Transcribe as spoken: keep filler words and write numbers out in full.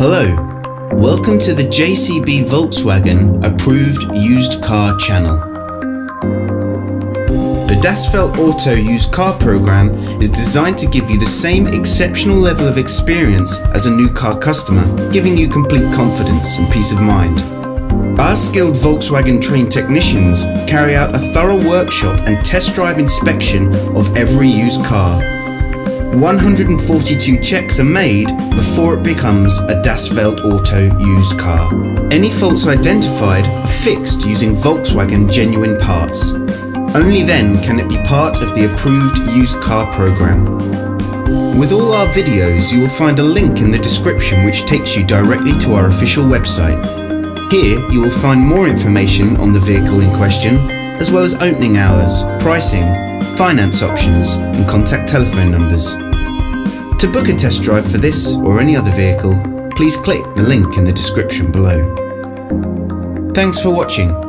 Hello, welcome to the J C B Volkswagen Approved Used Car Channel. The Dasfeld Auto Used Car Program is designed to give you the same exceptional level of experience as a new car customer, giving you complete confidence and peace of mind. Our skilled Volkswagen trained technicians carry out a thorough workshop and test drive inspection of every used car. one hundred forty-two checks are made before it becomes a Dasfeld Auto used car. Any faults identified are fixed using Volkswagen genuine parts. Only then can it be part of the approved used car program. With all our videos, you will find a link in the description which takes you directly to our official website. Here you will find more information on the vehicle in question, as well as opening hours, pricing, finance options and contact telephone numbers. To book a test drive for this or any other vehicle, please click the link in the description below. Thanks for watching.